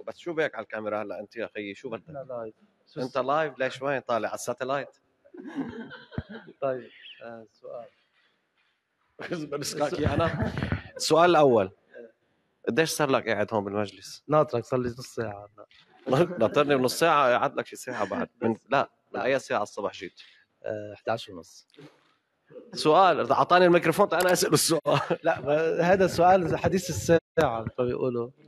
وشو، بس شو بك على الكاميرا هلا انت يا اخي؟ شو بدك؟ لا لايف. انت لايف ليش وين طالع على الساتلايت؟ طيب سؤال بسكاكي انا. السؤال الاول، قديش صار لك قاعد هون بالمجلس؟ ناطرك صار لي نص ساعه. ناطرني بنص ساعه، قعد لك شي ساعه بعد من... لا لا، اي ساعه الصبح جيت؟ 11:30. سؤال، اعطاني الميكروفون انا اسال السؤال. لا هذا السؤال حديث الساعه فبيقولوا